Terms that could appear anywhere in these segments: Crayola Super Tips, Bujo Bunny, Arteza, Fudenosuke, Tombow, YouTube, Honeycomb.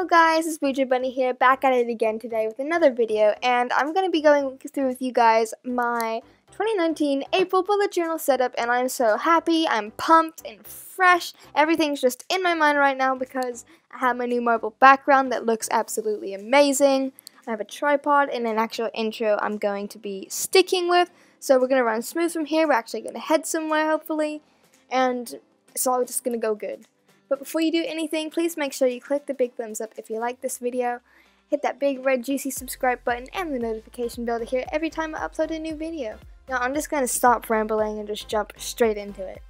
Hello guys, it's Bujo Bunny here, back at it again today with another video, and I'm going to be going through with you guys my 2019 April bullet journal setup, and I'm so happy, I'm pumped and fresh, everything's just in my mind right now because I have my new marble background that looks absolutely amazing. I have a tripod and an actual intro I'm going to be sticking with, so we're going to run smooth from here. We're actually going to head somewhere hopefully, and it's all just going to go good. But before you do anything, please make sure you click the big thumbs up if you like this video, hit that big red juicy subscribe button and the notification bell to hear every time I upload a new video. Now I'm just going to stop rambling and just jump straight into it.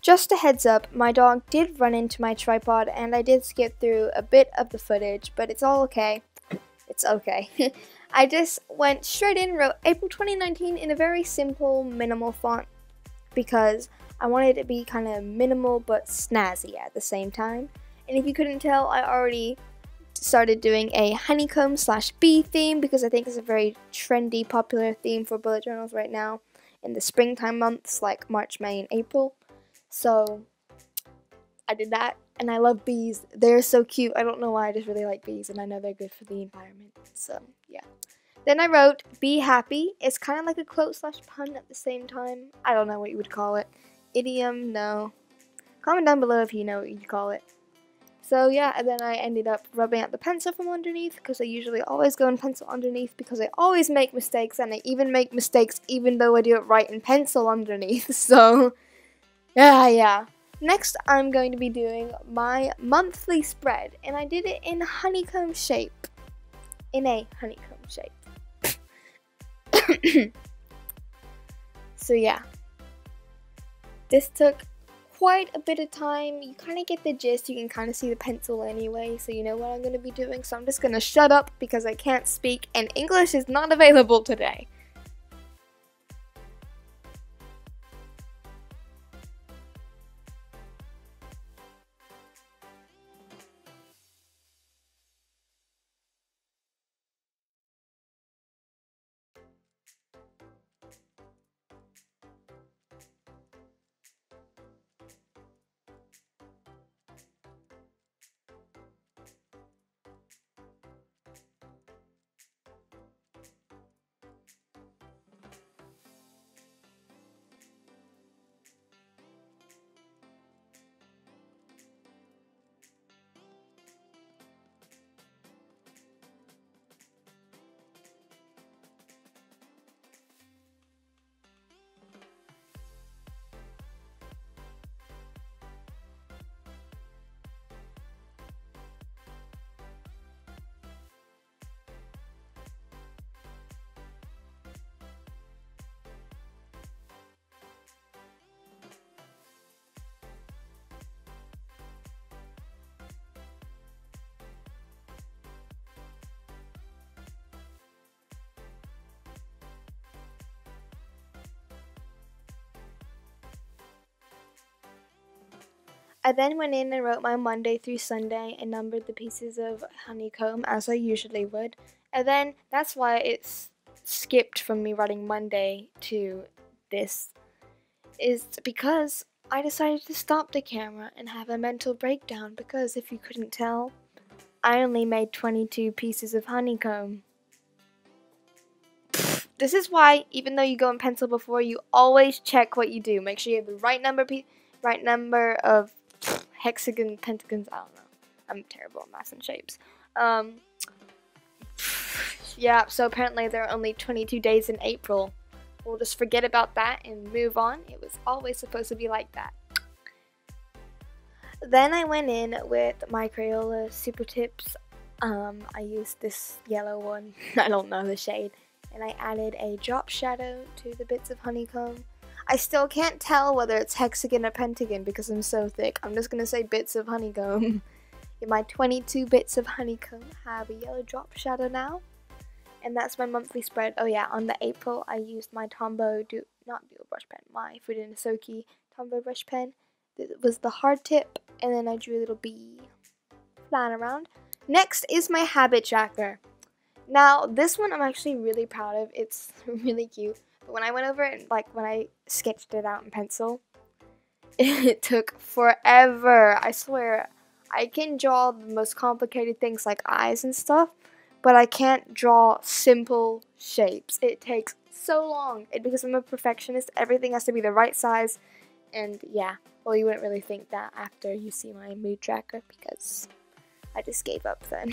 Just a heads up, my dog did run into my tripod and I did skip through a bit of the footage, but it's all okay. It's okay. I just went straight in, wrote April 2019 in a very simple, minimal font because I wanted it to be kind of minimal but snazzy at the same time. And if you couldn't tell, I already started doing a honeycomb/bee theme because I think it's a very trendy, popular theme for bullet journals right now in the springtime months like March, May, and April. So I did that, and I love bees. They're so cute. I don't know why, I just really like bees, and I know they're good for the environment. So yeah. Then I wrote "Be Happy." It's kind of like a quote/pun at the same time. I don't know what you would call it. Idiom? No. Comment down below if you know what you call it. So yeah, and then I ended up rubbing out the pencil from underneath because I usually always go in pencil underneath because I always make mistakes, and I even make mistakes even though I do it right in pencil underneath. So yeah. Next I'm going to be doing my monthly spread, and I did it in honeycomb shape. In a honeycomb shape. So yeah. This took quite a bit of time. You kind of get the gist, you can kind of see the pencil anyway, so you know what I'm going to be doing, so I'm just going to shut up because I can't speak and English is not available today. I then went in and wrote my Monday through Sunday and numbered the pieces of honeycomb as I usually would. And then that's why it's skipped from me writing Monday to this, is because I decided to stop the camera and have a mental breakdown because if you couldn't tell, I only made 22 pieces of honeycomb. This is why, even though you go in pencil before, you always check what you do. Make sure you have the right number of hexagon, pentagons, I don't know. I'm terrible at math and shapes. Yeah, so apparently there are only 22 days in April. We'll just forget about that and move on. It was always supposed to be like that. Then I went in with my Crayola Super Tips. I used this yellow one. I don't know the shade. And I added a drop shadow to the bits of honeycomb. I still can't tell whether it's hexagon or pentagon because I'm so thick. I'm just going to say bits of honeycomb. My 22 bits of honeycomb have a yellow drop shadow now. And that's my monthly spread. Oh yeah, on the April I used my Tombow, not dual brush pen, my Fudenosuke Tombow brush pen. It was the hard tip, and then I drew a little bee flying around. Next is my habit tracker. Now this one I'm actually really proud of. It's really cute. When I went over it, like when I sketched it out in pencil, it took forever. I swear, I can draw the most complicated things like eyes and stuff, but I can't draw simple shapes. It takes so long. Because I'm a perfectionist, everything has to be the right size. And yeah, well, you wouldn't really think that after you see my mood tracker, because I just gave up then.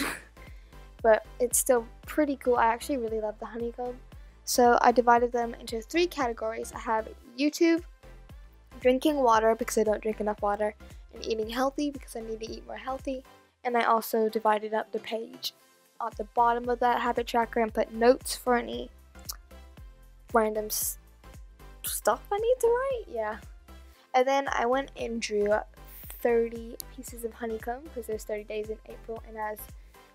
But it's still pretty cool. I actually really love the honeycomb. So I divided them into 3 categories. I have YouTube, drinking water because I don't drink enough water, and eating healthy because I need to eat more healthy. And I also divided up the page at the bottom of that habit tracker and put notes for any random stuff I need to write. Yeah. And then I went and drew 30 pieces of honeycomb because there's 30 days in April, and as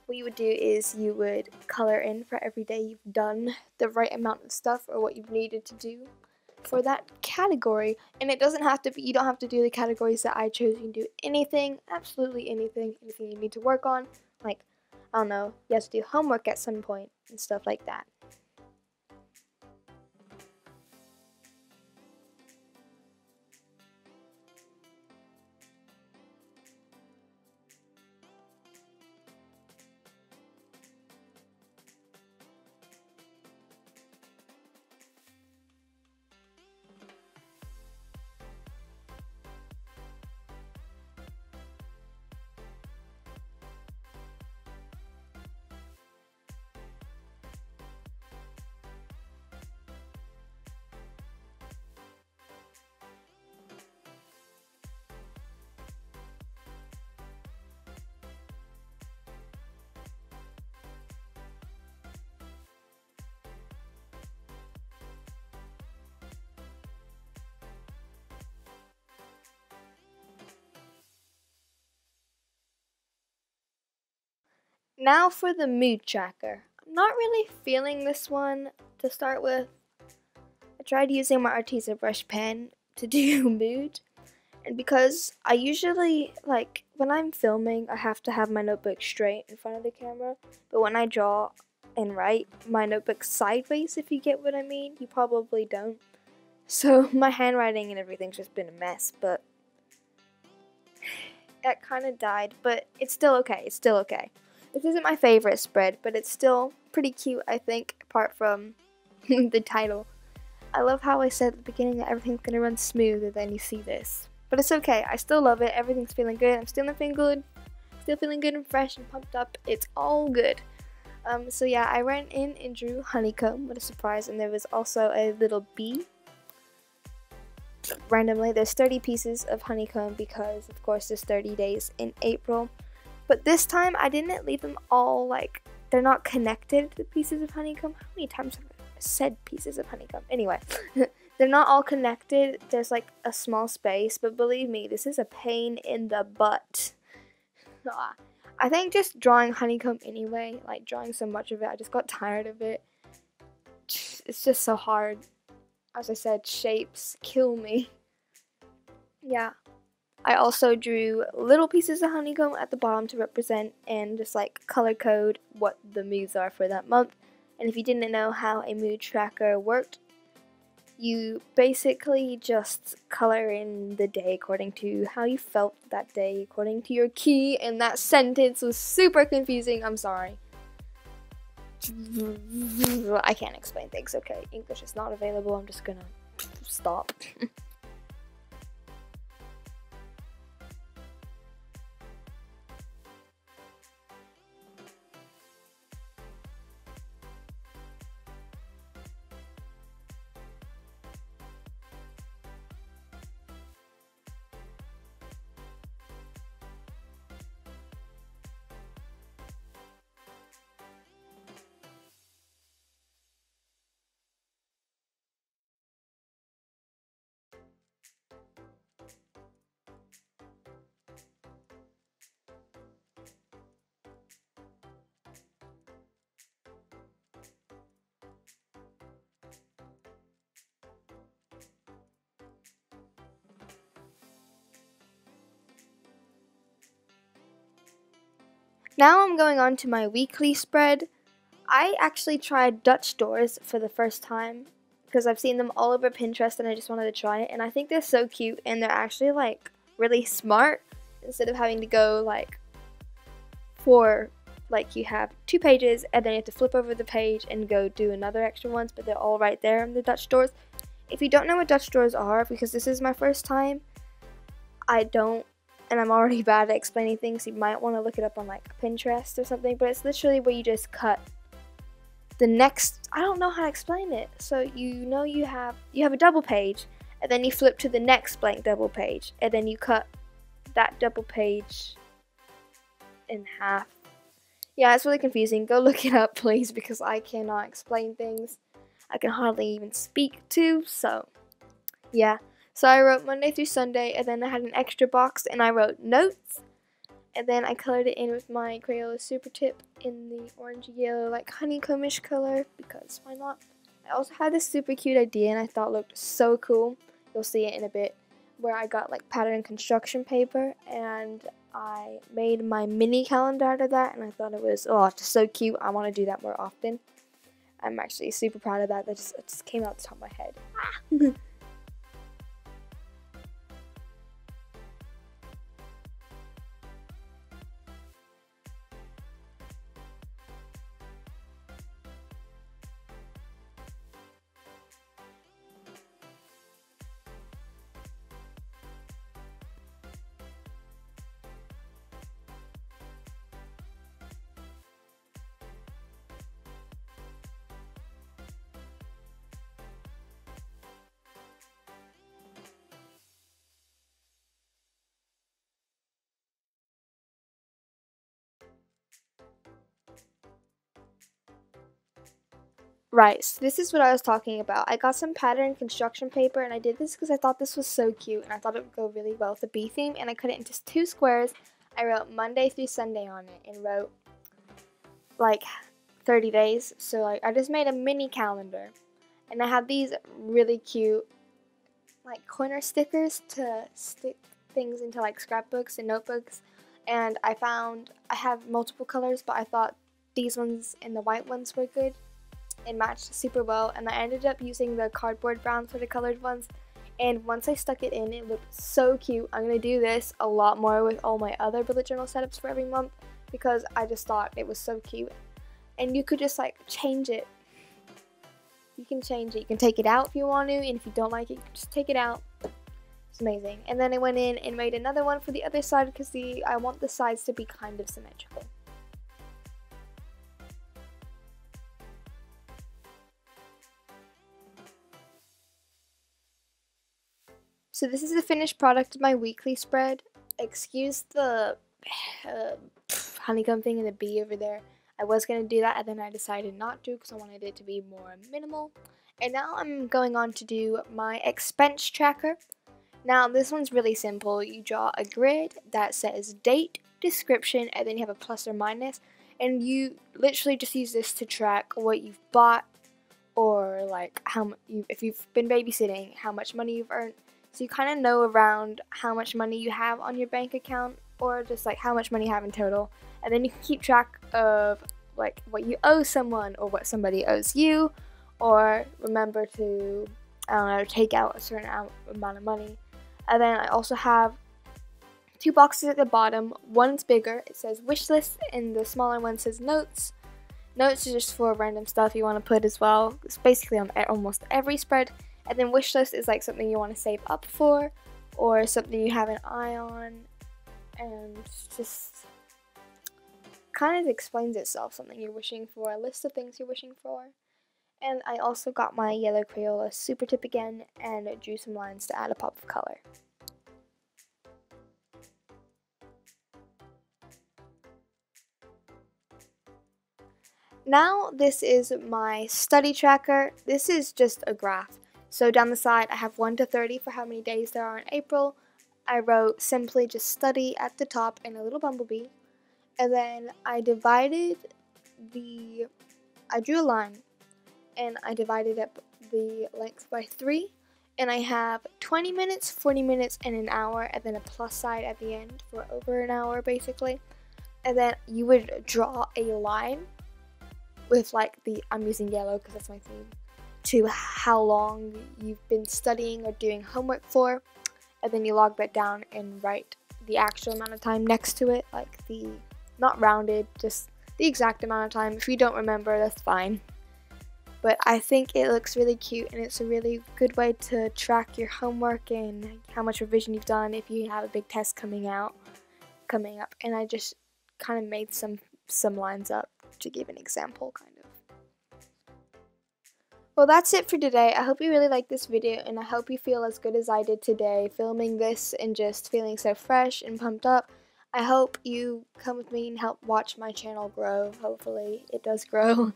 what you would do is you would color in for every day you've done the right amount of stuff or what you've needed to do for that category. And it doesn't have to be, you don't have to do the categories that I chose. You can do anything, absolutely anything, anything you need to work on. Like, I don't know, you have to do homework at some point and stuff like that. Now for the mood tracker. I'm not really feeling this one to start with. I tried using my Arteza brush pen to do mood. And because I usually, like, when I'm filming, I have to have my notebook straight in front of the camera. But when I draw and write, my notebook's sideways, if you get what I mean. You probably don't. So my handwriting and everything's just been a mess, but that kind of died. But it's still okay. It's still okay. This isn't my favorite spread, but it's still pretty cute, I think, apart from the title. I love how I said at the beginning that everything's going to run smooth, and then you see this. But it's okay. I still love it. Everything's feeling good. I'm still feeling good. Still feeling good and fresh and pumped up. It's all good. So yeah, I ran in and drew honeycomb. What a surprise. And there was also a little bee. Randomly, there's 30 pieces of honeycomb because, of course, there's 30 days in April. But this time, I didn't leave them all, like, they're not connected to the pieces of honeycomb. How many times have I said pieces of honeycomb? Anyway, they're not all connected. There's, like, a small space. But believe me, this is a pain in the butt. I think just drawing honeycomb anyway, like, drawing so much of it, I just got tired of it. It's just so hard. As I said, shapes kill me. Yeah. I also drew little pieces of honeycomb at the bottom to represent and just like color code what the moods are for that month. And if you didn't know how a mood tracker worked, you basically just color in the day according to how you felt that day, according to your key. And that sentence was super confusing. I'm sorry. I can't explain things. Okay, English is not available. I'm just gonna stop. Now I'm going on to my weekly spread. I actually tried Dutch doors for the first time because I've seen them all over Pinterest and I just wanted to try it. And I think they're so cute and they're actually like really smart. instead of having to go like for like you have two pages and then you have to flip over the page and go do another extra ones, but they're all right there in the Dutch doors. If you don't know what Dutch doors are, because this is my first time, I don't, and I'm already bad at explaining things, so you might want to look it up on like Pinterest or something, but it's literally where you just cut the next, I don't know how to explain it, so you know you have a double page, and then you flip to the next blank double page, and then you cut that double page in half. Yeah, it's really confusing. Go look it up, please, because I cannot explain things. I can hardly even speak to, so yeah. So I wrote Monday through Sunday, and then I had an extra box, and I wrote notes, and then I colored it in with my Crayola Super Tip in the orangey-yellow, like honeycombish color, because why not? I also had this super cute idea, and I thought looked so cool. You'll see it in a bit, where I got like pattern construction paper, and I made my mini calendar out of that, and I thought it was, oh, just so cute. I want to do that more often. I'm actually super proud of that. That just came out the top of my head. Right, so this is what I was talking about. I got some pattern construction paper, and I did this because I thought this was so cute, and I thought it would go really well with the bee theme, and I cut it into two squares. I wrote Monday through Sunday on it, and wrote, like, 30 days. So, like, I just made a mini calendar, and I had these really cute, like, corner stickers to stick things into, like, scrapbooks and notebooks, and I found, I have multiple colors, but I thought these ones and the white ones were good. It matched super well, and I ended up using the cardboard browns for the colored ones, and once I stuck it in, it looked so cute. I'm going to do this a lot more with all my other bullet journal setups for every month, because I just thought it was so cute, and you could just like change it. You can change it, you can take it out if you want to, and if you don't like it, you can just take it out. It's amazing. And then I went in and made another one for the other side, because I want the sides to be kind of symmetrical. So this is the finished product of my weekly spread. Excuse the honeycomb thing and the bee over there. I was going to do that, and then I decided not to because I wanted it to be more minimal. And now I'm going on to do my expense tracker. Now this one's really simple. You draw a grid that says date, description, and then you have a plus or minus. And you literally just use this to track what you've bought, or like how if you've been babysitting, how much money you've earned. So you kind of know around how much money you have on your bank account, or just like how much money you have in total. And then you can keep track of like what you owe someone, or what somebody owes you, or remember to take out a certain amount of money. And then I also have two boxes at the bottom. One's bigger, it says wish list, and the smaller one says notes. Notes are just for random stuff you want to put as well. It's basically on almost every spread. And then wish list is like something you want to save up for, or something you have an eye on, and just kind of explains itself, something you're wishing for, a list of things you're wishing for. And I also got my yellow Crayola Super Tip again, and drew some lines to add a pop of color. Now this is my study tracker. This is just a graph. So down the side I have 1 to 30 for how many days there are in April. I wrote simply just study at the top and a little bumblebee. And then I divided I drew a line, and I divided up the length by 3. And I have 20 minutes, 40 minutes, and an hour, and then a plus sign at the end for over an hour basically. And then you would draw a line with like I'm using yellow because that's my theme, to how long you've been studying or doing homework for, and then you log that down and write the actual amount of time next to it, like the, not rounded, just the exact amount of time. If you don't remember, that's fine. But I think it looks really cute, and it's a really good way to track your homework and how much revision you've done if you have a big test coming up. And I just kind of made some lines up to give an example, kind of. Well, that's it for today. I hope you really liked this video, and I hope you feel as good as I did today filming this and just feeling so fresh and pumped up. I hope you come with me and help watch my channel grow. Hopefully it does grow.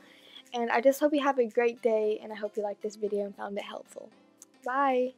And I just hope you have a great day, and I hope you liked this video and found it helpful. Bye!